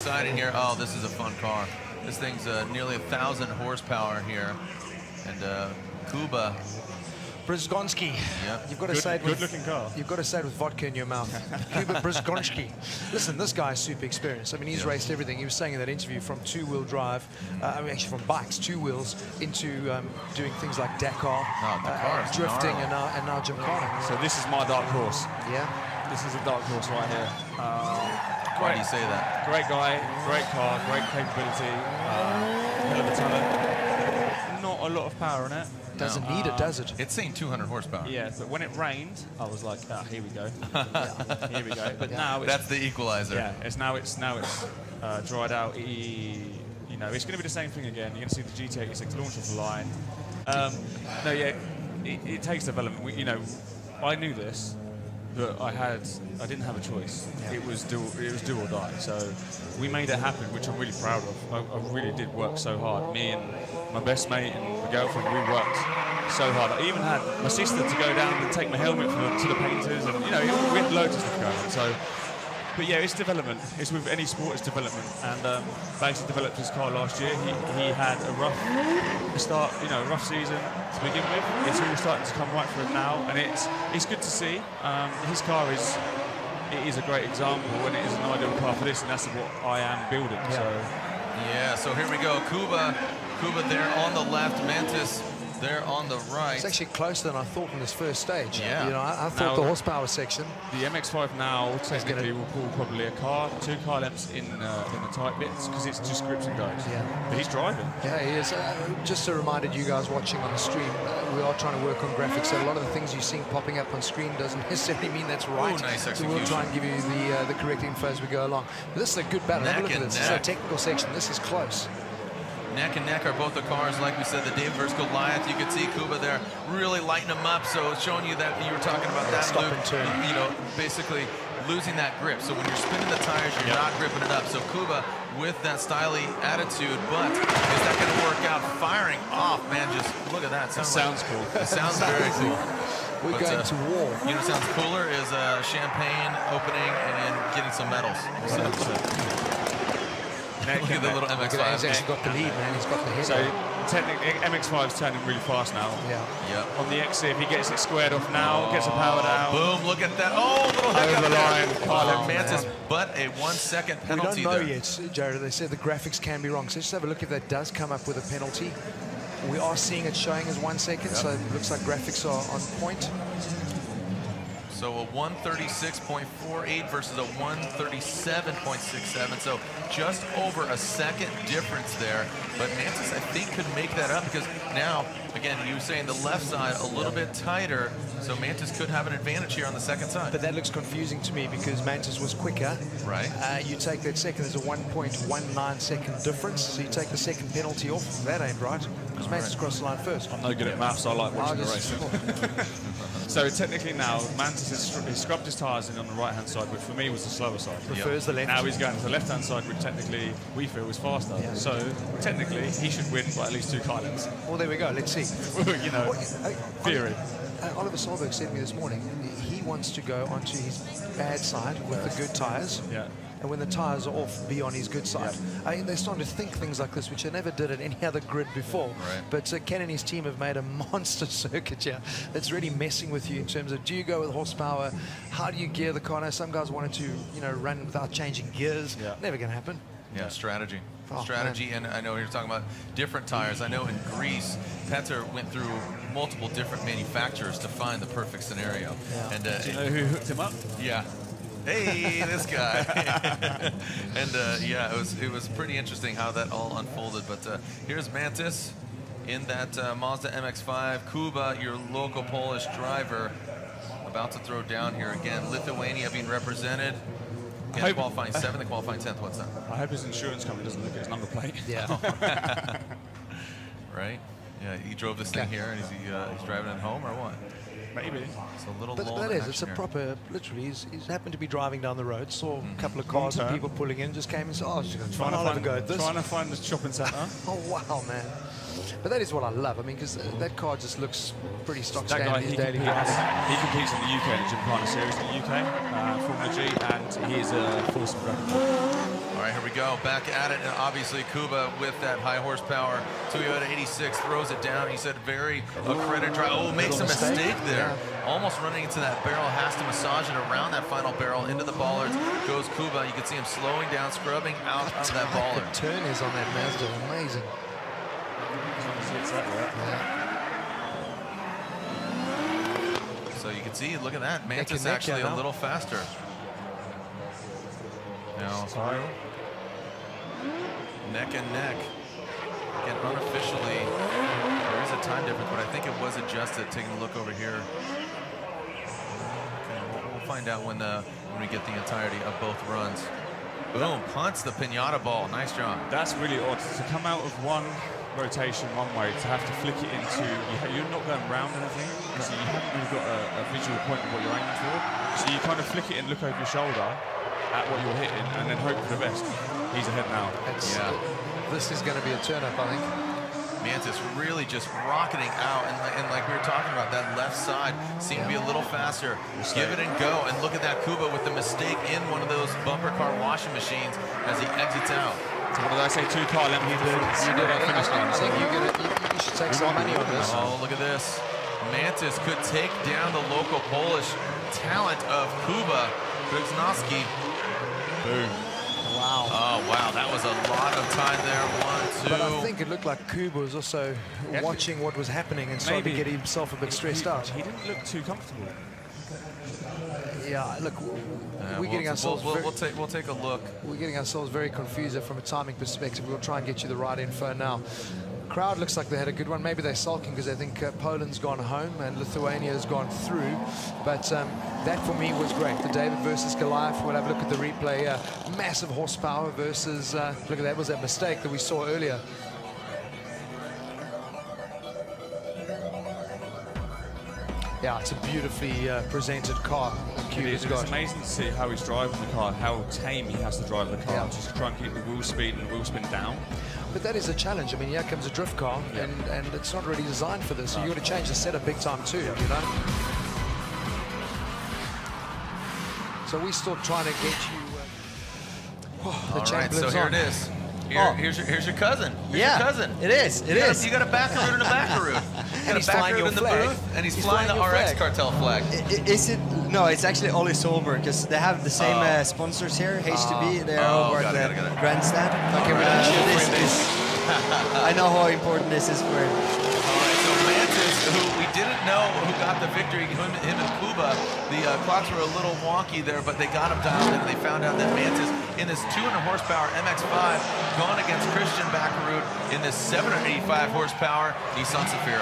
Excited here. Oh, this is a fun car. This thing's nearly 1,000 horsepower here. And Kuba Przygonski. Yep. You've got to side with looking car. You've got to side with vodka in your mouth. Kuba Przygonski. Listen, this guy's super experienced. I mean, he's raced everything. He was saying in that interview from two-wheel drive, actually from bikes, two wheels, into doing things like Dakar, drifting, and now Gymkhana. So this is my dark horse. Yeah. This is a dark horse right here. Why do you say that? Great guy, great car, great capability, hell of a talent. Not a lot of power in it. Doesn't need it, does it? It's seen 200 horsepower. Yeah, but when it rained, I was like, ah, here we go. Here we go. But now it's, that's the equalizer. Yeah, it's now it's dried out. You know, it's going to be the same thing again. You're going to see the GT86 launch off the line. No, yeah, it takes development. You know, I knew this. But I didn't have a choice. Yeah. It was do or die. So we made it happen, which I'm really proud of. I really did work so hard. Me and my best mate and my girlfriend, we worked so hard. I even had my sister to go down and take my helmet to the painters, and you know, we had loads of stuff going on. So, but yeah, it's development. It's with any sport, it's development. And Bagsy developed his car last year. He had a rough start, you know, rough season to begin with. It's all starting to come right for him now, and it's good to see. His car is a great example, and it is an ideal car for this, and that's what I am building. Yeah. So yeah, so here we go. Kuba there on the left, Mantas there on the right. It's actually closer than I thought in this first stage. Yeah. You know, I thought now the horsepower section. The MX-5 now technically will pull probably a car, two car lengths in the tight bits because it's just grips and goes. Yeah. But he's driving. Yeah, he is. Just a reminder to you guys watching on the stream, we are trying to work on graphics, so a lot of the things you're seeing popping up on screen doesn't necessarily mean that's right. Oh, nice execution. So we'll try and give you the correct info as we go along. But this is a good battle. Have a look at this. This is a technical section. This is close. Neck and neck are both the cars, like we said, the David versus Goliath. You can see Kuba there really lighting them up, so it's showing you that you were talking about that stop and turn. You know, basically losing that grip. So when you're spinning the tires, you're not gripping it up. So Kuba with that styly attitude, but is that going to work out? Firing off, man, just look at that. Sounds cool. It sounds very cool. We're going to war. You know what sounds cooler is champagne opening and getting some medals. Yeah. So. Look at the little MX-5. He's actually got the lead, man. He's got the head. So technically, MX-5's turning really fast now. Yeah. Yep. On the exit, if he gets it squared off now, gets it powered out. Boom! Look at that. Oh, little hiccup over the line. Oh, Mantas, but a 1 second penalty. We don't know yet, Jared. They said the graphics can be wrong. So just have a look if that does come up with a penalty. We are seeing it showing as 1 second, so it looks like graphics are on point. So a 136.48 versus a 137.67. So just over a second difference there. But Mantas, I think, could make that up because now, again, you were saying the left side a little bit tighter. So Mantas could have an advantage here on the second side. But that looks confusing to me because Mantas was quicker. Right. You take that second, there's a 1.19 second difference. So you take the second penalty off. That ain't right. Because Mantas crossed the line first. I'm no good at maths. So I like watching the race. So technically now, Mantas He scrubbed his tyres in on the right-hand side, which for me was the slower side. Prefers the left. Now he's going to the left-hand side, which technically we feel is faster. Yeah. So technically he should win by at least two car lengths. Well, there we go. Let's see. You know, theory. Oliver Solberg said to me this morning he wants to go onto his bad side with the good tyres. Yeah. And when the tyres are off, be on his good side. I mean, they're starting to think things like this, which I never did at any other grid before. Right. But Ken and his team have made a monster circuit here that's really messing with you in terms of, do you go with horsepower? How do you gear the car? Now, some guys wanted to, you know, run without changing gears. Yeah. Never going to happen. Yeah, strategy. Oh, strategy, man. And I know you're talking about different tires. I know in Greece, Peter went through multiple different manufacturers to find the perfect scenario. Yeah. And, do you know who hooked him up? Yeah. Hey, this guy. And yeah, it was pretty interesting how that all unfolded. But here's Mantas in that Mazda MX-5. Kuba, your local Polish driver, about to throw down here again. Lithuania being represented. Again, qualifying 7th, qualifying 10th. What's that? I hope his insurance company doesn't look at his number plate. Yeah. Right? Yeah, he drove this thing here, and he's driving it home, or what? Maybe. It's a little but that is, it's a proper, literally, he's happened to be driving down the road, saw a couple of cars and people pulling in, just came and said, oh, trying to find the shopping center. Oh, wow, man. But that is what I love. I mean, because that car just looks pretty stock standard. He competes in the UK, the Gymkhana Series in the UK, Formula G, and he is a force. All right, Here we go, back at it, and obviously Kuba with that high horsepower. Toyota 86 throws it down. He said very accredited drive. Oh, makes a mistake there. Yeah. Almost running into that barrel, has to massage it around that final barrel into the bollards. Goes Kuba. You can see him slowing down, scrubbing out of that bollard. The turn is on that Mazda, amazing. Yeah. So you can see, look at that, Mantas actually a little faster. Now, neck and neck. Again, unofficially, there is a time difference, but I think it was adjusted. Taking a look over here. Okay, we'll find out when we get the entirety of both runs. Boom, punts the pinata ball. Nice job. That's really odd. To come out of one rotation one way, to have to flick it into, you're not going round anything, so you haven't really got a visual point of what you're aiming for. So you kind of flick it and look over your shoulder at what you're hitting and then hope for the best. He's ahead now. Yeah. This is going to be a turn up, I think. Mantas really just rocketing out, and like we were talking about, that left side seemed to be a little faster. Give it and go, and look at that Kuba with the mistake in one of those bumper car washing machines as he exits out. So what did I say? Two car left. You should take some money on this. Oh, look at this. Mantas could take down the local Polish talent of Kuba Przygonski. Boom. Wow. Oh, wow. That was a lot of time there. One, two. But I think it looked like Kuba was also watching what was happening and started to get himself a bit stressed out. He didn't look too comfortable. Yeah, look, we're getting ourselves very confused from a timing perspective. We'll try and get you the right info now. Crowd looks like they had a good one. Maybe they're sulking because they think Poland's gone home and Lithuania's gone through. But that for me was great. The David versus Goliath. We'll have a look at the replay. Massive horsepower versus, look at that, was that mistake that we saw earlier. Yeah, it's a beautifully presented car. It's amazing to see how he's driving the car, how tame he has to drive the car, just to try and keep the wheel speed and the wheel spin down. But that is a challenge. I mean, here comes a drift car, and it's not really designed for this. So you've got to change the setup big time too, you know. So we're still trying to get you. All right, so here it is. Here's your cousin. It is. You got a Bakkerud and a Bakkerud. And he's flying your flag. And he's flying the RX Cartel flag. No, it's actually Oliver Solberg, because they have the same sponsors here. HTB, they're over at the grandstand. Okay, we're not sure this. I know how important this is for him. All right, so Mantas, who we didn't know who got the victory, him and Kuba, the clocks were a little wonky there, but they got him dialed in, and they found out that Mantas, in this 200 horsepower MX-5, gone against Christian Bakkerud in this 785 horsepower Nissan Silvia.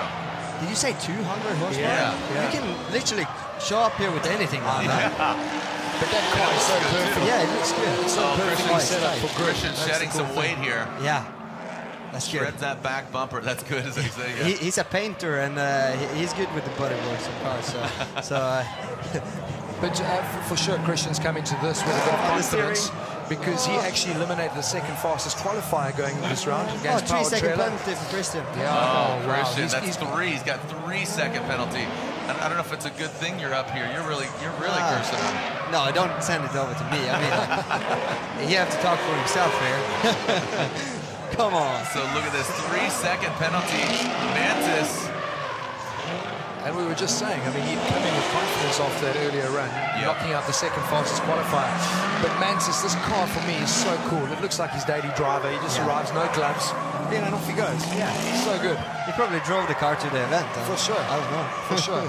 Did you say 200 horsepower? Yeah. You can literally show up here with anything like that. But that car is so perfect. Yeah, it looks good. It's so perfectly set up for Christian. Shedding some weight here. Yeah. That's good. Shred that back bumper. That's good, as they say. He's a painter, and he's good with the bodyworks of cars. But for sure, Christian's coming to this with a bit of confidence, because he actually eliminated the second fastest qualifier going into this round. Against 3 second penalty for Christian. Yeah. Oh, wow. Christian, that's three. He's got 3 second penalty. And I don't know if it's a good thing you're up here. You're really cursing on it. No, don't send it over to me. I mean, you have to talk for himself here. Come on. So look at this 3 second penalty, Mantas. And we were just saying, I mean, he'd come in with confidence off that earlier run, knocking out the second fastest qualifier. But Mantas, this car for me is so cool. It looks like his daily driver. He just arrives, no gloves, and off he goes. Yeah, so good. He probably drove the car to the event. For sure. I don't know. For sure.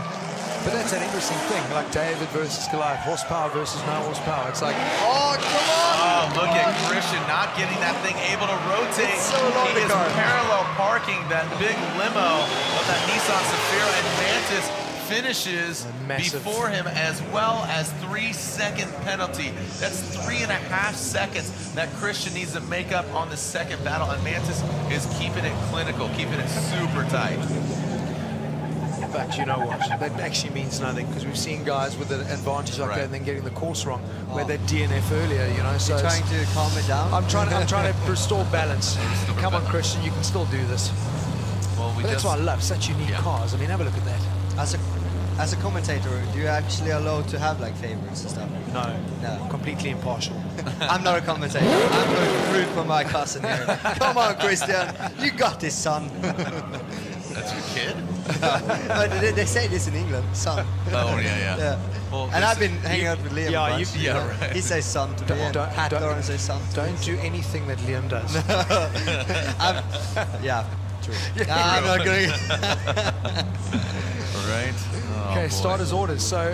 But that's an interesting thing, like David versus Goliath, horsepower versus no horsepower. It's like, oh, come on! Oh, look at Christian not getting that thing able to rotate. So he is parallel parking that big limo of that Nissan Silvia, and Mantas finishes before him, as well as 3 second penalty. That's 3.5 seconds that Christian needs to make up on the second battle, and Mantas is keeping it clinical, keeping it super tight. But you know what? That actually means nothing, because we've seen guys with an advantage like that and then getting the course wrong, where they DNF earlier, you know. So you're trying to calm it down. I'm trying to restore balance. Come on, Christian, you can still do this. Well, that's why I love such unique cars. I mean, have a look at that. That's a As a commentator, do you actually allow to have like favorites and stuff? No, no. Completely impartial. I'm not a commentator. I'm going to root for my cousin here. Come on, Christian, you got this, son. That's your kid? They say this in England, son. Oh, yeah, yeah. Well, and I've been hanging out with Liam a bunch. Yeah, right. He says son to me, and Pat Doran says son to me. Don't do anything that Liam does. Yeah, true. I'm not going All right. Oh, okay, starters' orders. So,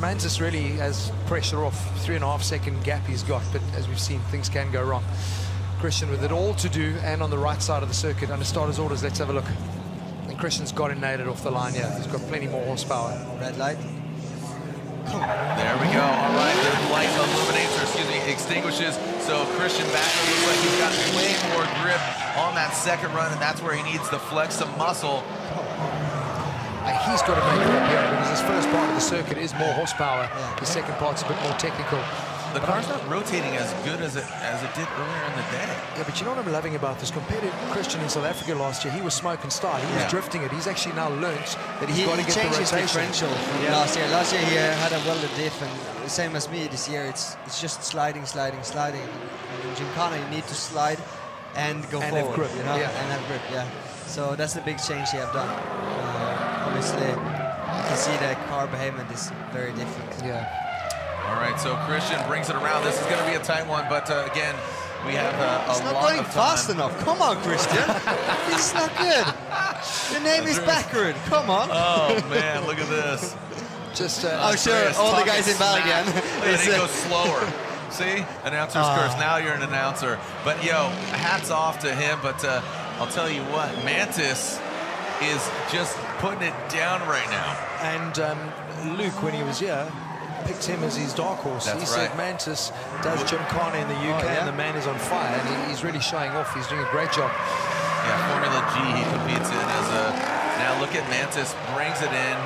Mantas really has pressure off. 3.5 second gap he's got, but as we've seen, things can go wrong. Christian with it all to do, and on the right side of the circuit. Under starters' orders, let's have a look. Christian's got it nailed off the line, yeah. He's got plenty more horsepower. Red light. There we go. All right, the light illuminates, or excuse me, extinguishes. So Christian Bakkerud looks like he's got way more grip on that second run, and that's where he needs to flex some muscle. He's got to make it up here because his first part of the circuit is more horsepower. The second part's a bit more technical. The car's not rotating as good as it did earlier in the day. Yeah, but you know what I'm loving about this? Compared to Christian in South Africa last year, he was smoke and style. He was drifting it. He's actually now learned that he's got to get the rotation. He changed his differential from last year. Last year he had a welded diff, and the same as me this year, it's just sliding, sliding, sliding. In Gymkhana, you need to slide and go forward. And have grip, you know? Yeah. And have grip, So that's the big change he have done. Obviously, you can see that car behavior is very different. Yeah. All right, so Christian brings it around. This is going to be a tight one, but again, we have a lot of time. He's not going fast enough. Come on, Christian. It's not good. Your name is Bakkerud. Come on. Oh, man, look at this. Just sure, all the guys in Bali again. It goes slower. See? Announcer's curse. Now you're an announcer. But, yo, hats off to him, but I'll tell you what, Mantas is just putting it down right now. And Luke, when he was here, picked him as his dark horse. That's he said Mantas does Gymkhana in the UK and the man is on fire, and he's really showing off. He's doing a great job. Yeah, Formula G he competes in as a... Now look at Mantas, brings it in,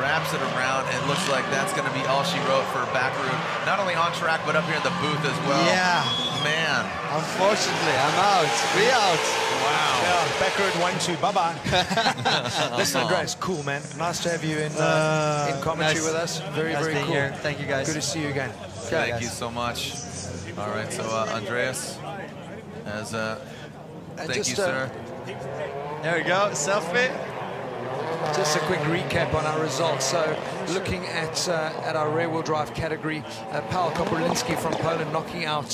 wraps it around, and it looks like that's going to be all she wrote for Bakkerud. Not only on track, but up here in the booth as well. Yeah. Man. Unfortunately, I'm out. We out. Wow. Yeah, Bakkerud 1-2. Bye-bye. Listen, Grace, cool, man. Nice to have you in commentary with us. Very, nice very cool. Here. Thank you, guys. Good to see you again. Okay, thank you so much. All right, so Andreas, as thank you, sir. There we go, selfie. Just a quick recap on our results. So, looking at our rear-wheel drive category, Pawel Korpulinski from Poland knocking out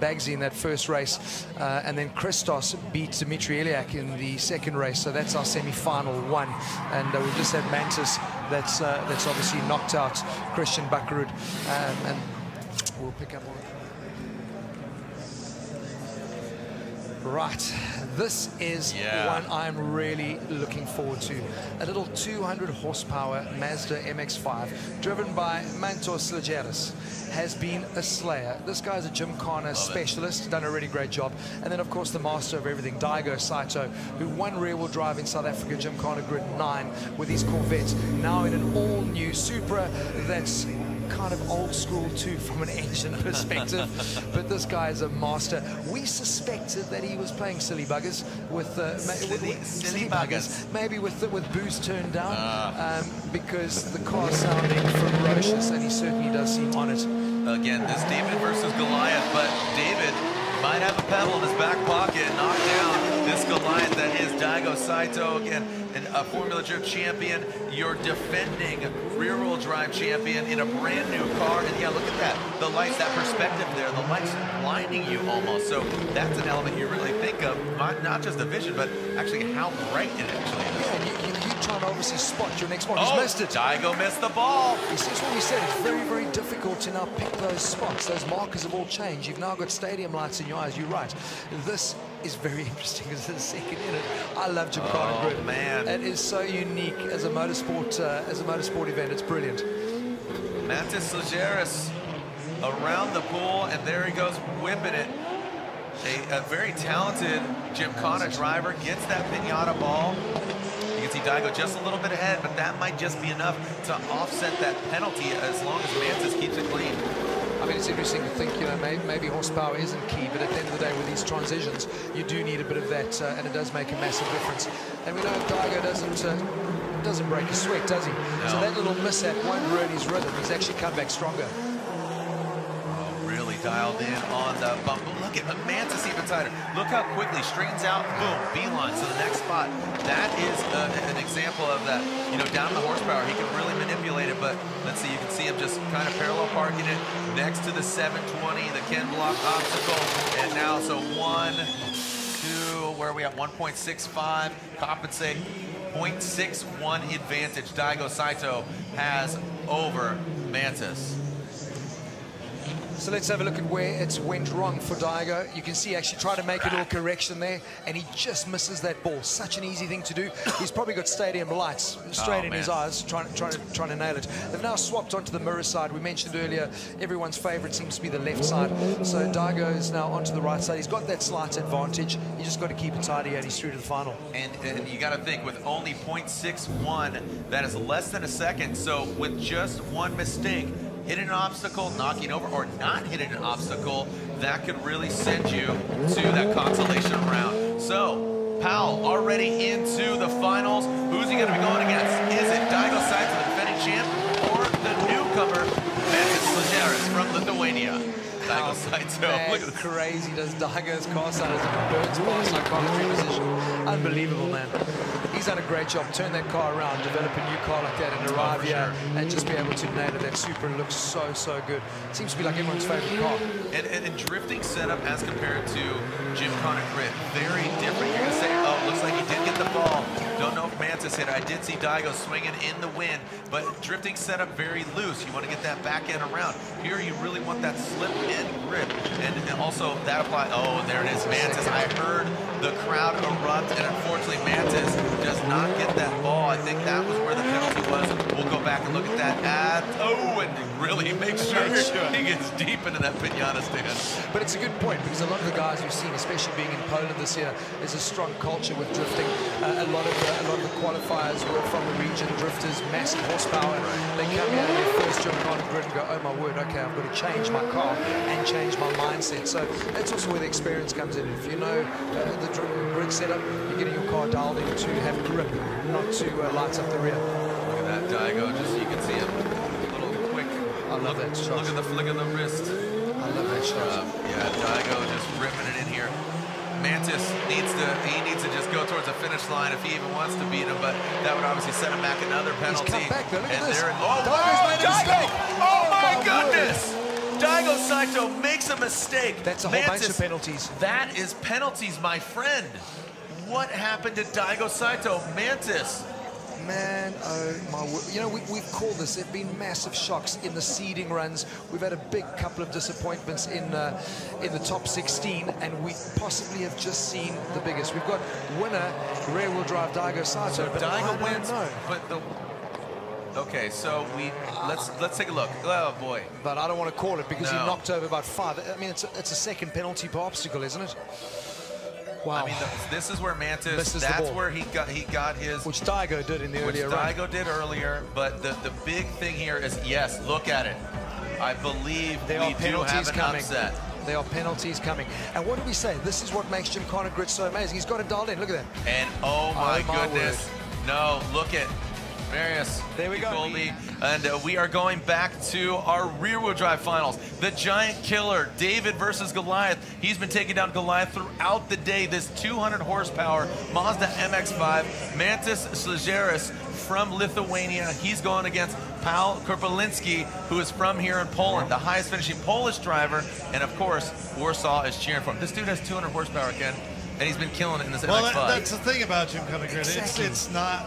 Bagsy in that first race, and then Christos beat Dmitry Eliak in the second race. So that's our semi-final one, and we just had Mantas that's obviously knocked out Christian Bakkerud, and we'll pick up on. Right, this is one I'm really looking forward to. A little 200 horsepower Mazda MX-5, driven by Mantas Sliogeris, has been a slayer. This guy's a Gymkhana specialist, done a really great job. And then, of course, the master of everything, Daigo Saito, who won rear-wheel drive in South Africa, Gymkhana Grid 9, with his Corvette, now in an all-new Supra that's kind of old school too from an engine perspective, but this guy is a master. We suspected that he was playing silly buggers with silly buggers, maybe with boost turned down, because the car sounding ferocious, and he certainly does seem on it. Again, this David versus Goliath, but David might have a pebble in his back pocket, knocked down this Goliath that is Daigo Saito, again, a Formula Drift champion, your defending rear-wheel drive champion in a brand new car. And yeah, look at that, the lights, that perspective there, the lights blinding you almost. So that's an element you really think of, not just the vision, but actually how bright it actually is. Yeah, you try to obviously spot your next one. Oh, he's missed it. Daigo missed the ball. This is what we said, it's very, very difficult to now pick those spots. Those markers have all changed. You've now got stadium lights in your eyes, you're right. This is very interesting as the second in it. I love Gymkhana Grid. Oh, man. It is so unique as a motorsport event. It's brilliant. Mantas Sliogeris around the pool, and there he goes whipping it. A very talented Gymkhana driver gets that pinata ball. You can see Daigo just a little bit ahead, but that might just be enough to offset that penalty as long as Mantas keeps it clean. I mean, it's interesting to think, you know, maybe horsepower isn't key, but at the end of the day, with these transitions, you do need a bit of that, and it does make a massive difference. And we know Daigo doesn't doesn't break a sweat, does he? No. So that little mishap won't ruin his rhythm. He's actually come back stronger. Oh, really dialed in on the bump. Look at Mantas even tighter. Look how quickly straightens out, boom, beeline to the next spot. That is an example of that. You know, down the horsepower, he can really manipulate it, but let's see, you can see him just kind of parallel parking it next to the 720, the Ken Block obstacle, and now so one, two, where are we at? 1.65, compensate, 0.61 advantage Daigo Saito has over Mantas. So let's have a look at where it went wrong for Daigo. You can see actually trying to make a little correction there, and he just misses that ball. Such an easy thing to do. He's probably got stadium lights straight in his eyes, trying to nail it. They've now swapped onto the mirror side. We mentioned earlier, everyone's favorite seems to be the left side. So Daigo is now onto the right side. He's got that slight advantage. You just got to keep it tidy, and he's through to the final. And you got to think, with only 0.61, that is less than a second. So with just one mistake, hitting an obstacle, knocking over, or not hitting an obstacle, that could really send you to that consolation round. So, Pawel already into the finals. Who's he gonna be going against? Is it Daigo Saito, the defending champ, or the newcomer, Mantas Sliogeris from Lithuania? Daigo Saito, look at crazy does Daigo's car sound as a bird's pass on commentary position. Unbelievable, man. He's done a great job. Turn that car around, develop a new car like that, and arrive here and just be able to nail it. That Supra looks so, so good. Seems to be like everyone's favorite car. And drifting setup as compared to Gymkhana Grid, very different. You're gonna say, oh, looks like he did get the ball. Don't know if Mantas hit it. I did see Daigo swinging in the wind, but drifting setup very loose. You want to get that back end around. Here, you really want that slip and grip, and also that apply. Oh, there it is, Mantas. I heard the crowd erupt, and unfortunately, Mantas does not get that ball. I think that was where the penalty was. We'll go back and look at that ad. Oh, and really make sure he gets deep into that pinata stand. But it's a good point, because a lot of the guys we've seen, especially being in Poland this year, is a strong culture with drifting. A lot of the qualifiers were from the region, drifters, massive horsepower. They come out of their first Gymkhana Grid and go, oh my word, okay, I've got to change my car and change my mindset. So that's also where the experience comes in. If you know the grid setup, you're getting your car dialed in to have grip, not to light up the rear. Look at that Daigo, just so you can see him. A little quick. I love that shot. Look at the flick of the wrist. I love that shot. Yeah, Daigo just ripping it in here. Mantas needs to just go towards the finish line if he even wants to beat him, but that would obviously set him back another penalty. He's come back though, look at this. Oh my goodness! Daigo Saito makes a mistake. That's a whole bunch of penalties. That is penalties, my friend. What happened to Daigo Saito? Mantas. Man, oh my word. You know, we've called this. There have been massive shocks in the seeding runs. We've had a big couple of disappointments in the top 16, and we possibly have just seen the biggest. We've got winner, rear-wheel drive Daigo Saito. So Daigo wins, but the... Okay, so let's take a look. Oh boy! But I don't want to call it because he knocked over about five. I mean, it's a second penalty per obstacle, isn't it? Wow. I mean, this is where Mantas, that's where he got his... Which Daigo did in the earlier round. Daigo did earlier, but the big thing here is, yes, look at it. I believe we do have an upset. There are penalties coming. And what do we say? This is what makes Gymkhana Grid so amazing. He's got it dialed in, look at that. And oh my goodness. No, look at Marius. There we go. And we are going back to our rear-wheel drive finals. The giant killer, David versus Goliath. He's been taking down Goliath throughout the day. This 200 horsepower Mazda MX-5, Mantas Sliogeris from Lithuania. He's going against Pawel Korpulinski, who is from here in Poland, the highest finishing Polish driver. And of course, Warsaw is cheering for him. This dude has 200 horsepower, Ken, and he's been killing it in this MX-5. Well, that's the thing about Gymkhana Grid. Exactly. It's not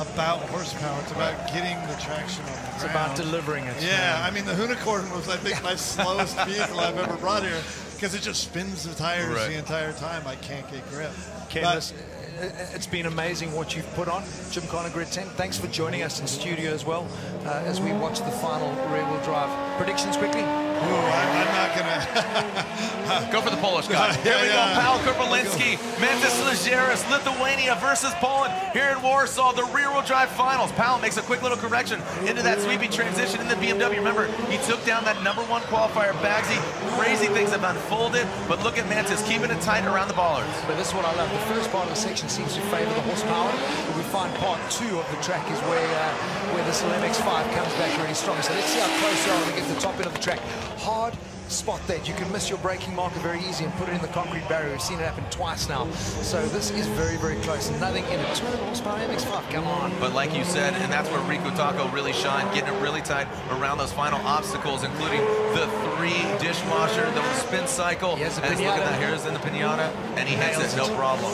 about horsepower, it's about getting the traction on the ground. It's about delivering it. Yeah, I mean, the Hoonicorn was, I think, my slowest vehicle I've ever brought here, because it just spins the tires the entire time. I can't get grip. It's been amazing what you've put on, Gymkhana Grid 10. Thanks for joining us in studio as well as we watch the final rear-wheel drive. Predictions quickly? Ooh, I'm not gonna. Go for the Polish guy. Here we go, Pawel Korpulinski, Mantas Sliogeris, Lithuania versus Poland here in Warsaw, the rear-wheel drive finals. Pawel makes a quick little correction into that sweeping transition in the BMW. Remember, he took down that #1 qualifier, Bagsy. Crazy things have unfolded, but look at Mantas keeping it tight around the ballers. But this is what I love, the first part of the section. He seems to favour the horsepower. But we find part two of the track is where this MX-5 comes back really strong. So let's see how close they are when we get to the top end of the track. Hard spot that. You can miss your braking marker very easy and put it in the concrete barrier. We've seen it happen twice now. So this is very, very close. Nothing in it. 200 horsepower MX-5, come on. But like you said, and that's where Riku Taco really shined, getting it really tight around those final obstacles, including the three dishwasher, the spin cycle. He has a pinata. Look at that. Here's in the pinata, and he hits it, no problem.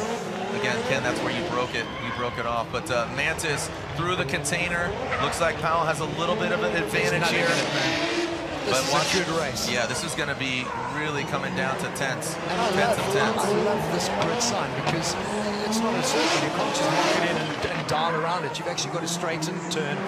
Again, Ken, that's where you broke it. You broke it off. But Mantas through the container. Looks like Pawel has a little bit of an advantage here. But watch your race. Yeah, this is going to be really coming down to tenths. And I love this grid sign because it's not a circle. You can't just knock it in and dial around it. You've actually got to straighten and turn.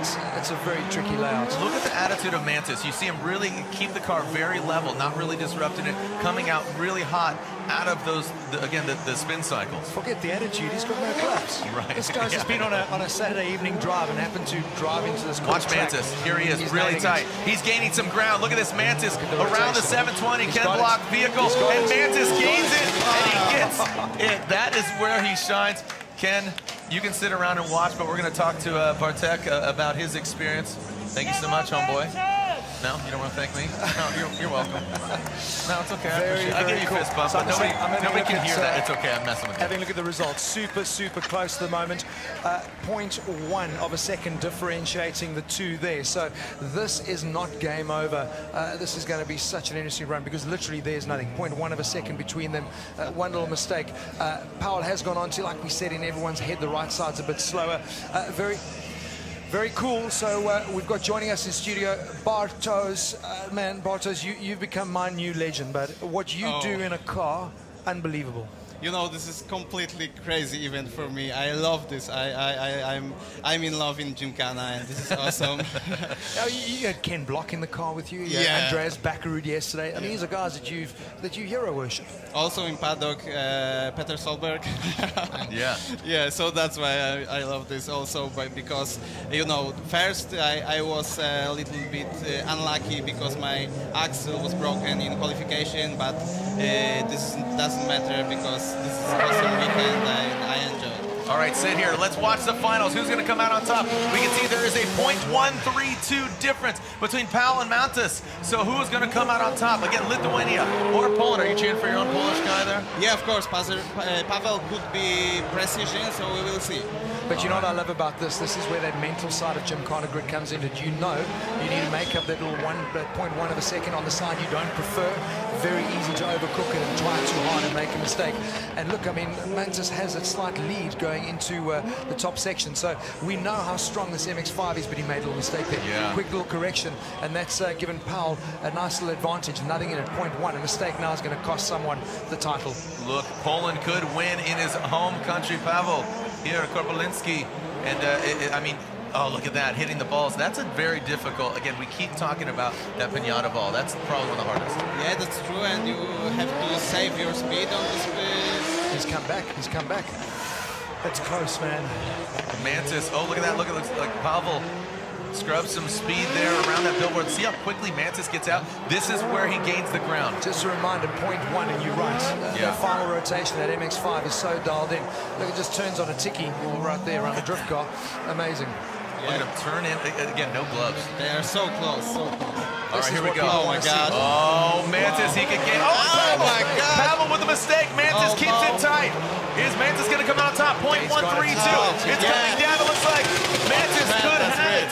It's a very tricky layout. Look at the attitude of Mantas. You see him really keep the car very level, not really disrupting it, coming out really hot out of those, the spin cycles. Forget the attitude, he's got no gloves. Right. This guy's just been on a Saturday evening drive and happened to drive into this corner. Watch Mantas, here he is, really tight. He's gaining some ground. Look at this Mantas around the 720 Ken Block vehicle, and Mantas gains it, and he gets it. That is where he shines. Ken, you can sit around and watch, but we're going to talk to Bartek about his experience. Thank you so much, homeboy. No, you don't want to thank me? No, you're welcome. No, it's okay. I'll give you a fist bump, but nobody can hear that. It's okay, I'm messing with you. Having a look at the results, super, super close to the moment. 0.1 of a second differentiating the two there. So this is not game over. This is going to be such an interesting run because literally there's nothing. 0.1 of a second between them. One little mistake. Pawel has gone on to, like we said, in everyone's head, the right side's a bit slower. Very cool. So we've got joining us in studio Bartosz. Man, Bartosz, you've become my new legend, but what you do in a car, unbelievable. You know, this is completely crazy event for me. I love this. I'm in love in Gymkhana, and this is awesome. You had Ken Block in the car with you. Yeah. Andreas Bakkerud yesterday. I mean, these are guys that you hero worship. Also in paddock, Peter Solberg. Yeah. Yeah. So that's why I love this also, because you know, first I was a little bit unlucky because my axle was broken in qualification, but this doesn't matter because this is an awesome weekend and I enjoy it. All right, sit here. Let's watch the finals. Who's going to come out on top? We can see there is a 0.132 difference between Pawel and Mantas. So who is going to come out on top? Again, Lithuania or Poland. Are you cheering for your own Polish guy there? Yeah, of course. Pawel could be precision, so we will see. But you know what I love about this? This is where that mental side of Gymkhana Grid comes in. That you know you need to make up that little 0.1 of a second on the side you don't prefer. Very easy to overcook it and try too hard and make a mistake. And look, I mean, Mantas has a slight lead going into the top section. So we know how strong this MX-5 is, but he made a little mistake there. Yeah. Quick little correction, and that's given Pawel a nice little advantage. Nothing in at 0.1. A mistake now is going to cost someone the title. Look, Poland could win in his home country. Pawel here, Korpulinski, and I mean, oh, look at that, hitting the balls. That's a very difficult, again, we keep talking about that pinata ball. That's probably one of the hardest. Yeah, that's true, and you have to save your speed on this. He's come back, he's come back. That's close, man. Mantas, oh, look at that, look, it looks like Pawel scrubs some speed there around that billboard. See how quickly Mantas gets out? This is where he gains the ground. Just a reminder, 0.1 and you're right. The final rotation, that MX-5 is so dialed in. Look, it just turns on a ticky right there around the drift car. Amazing. Yeah. Look at him turn in. Again, no gloves. They are so close, so close. All right, here we go. Oh, my God. Oh, Mantas, he could get... Oh, my God. Pawel with a mistake. Mantas keeps it tight. Is Mantas going to come out on top? 0.132. It's coming down, it looks like. Mantas could have it.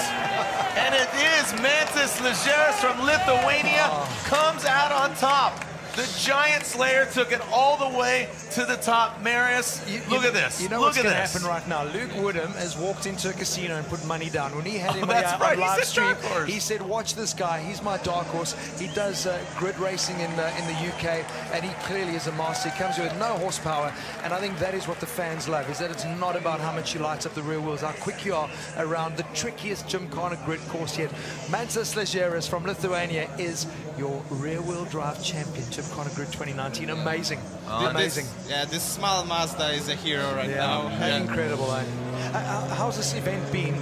And it is Mantas Sliogeris from Lithuania. Comes out on top. The giant slayer took it all the way to the top. Marius, look at this. You know what's going to happen right now. Luke Woodham has walked into a casino and put money down. When he had him on live stream, he said, watch this guy. He's my dark horse. He does grid racing in the UK, and he clearly is a master. He comes with no horsepower, and I think that is what the fans love, is that it's not about how much you light up the rear wheels, how quick you are around the trickiest Gymkhana Grid course yet. Mantas Sliogeris from Lithuania is your rear-wheel drive championship. Gymkhana Grid 2019, amazing, amazing. This small Mazda is a hero right now. Incredible. How's this event been,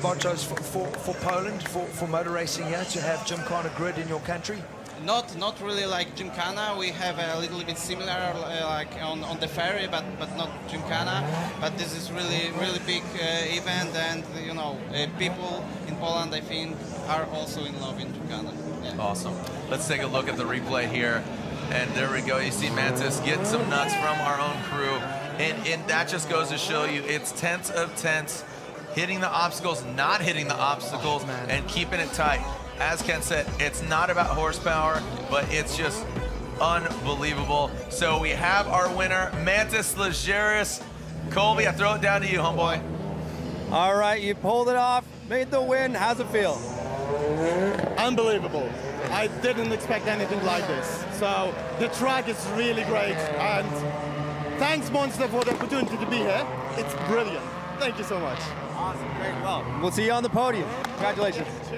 Bartosz, for Poland, for motor racing here, to have Gymkhana Grid in your country? Not really like Gymkhana. We have a little bit similar like on the ferry, but not Gymkhana. But this is really big event, and you know, people in Poland, I think, are also in love in Gymkhana. Yeah. Awesome. Let's take a look at the replay here, and there we go. You see Mantas getting some nuts from our own crew, and that just goes to show you it's tenths of tenths, hitting the obstacles, not hitting the obstacles, and keeping it tight. As Ken said, it's not about horsepower, but it's just unbelievable. So we have our winner, Mantas Sliogeris. Colby, I throw it down to you, homeboy. All right, you pulled it off, made the win. How's it feel? Unbelievable. I didn't expect anything like this. So the track is really great. And thanks, Monster, for the opportunity to be here. It's brilliant. Thank you so much. Awesome, great. Well, we'll see you on the podium. Congratulations.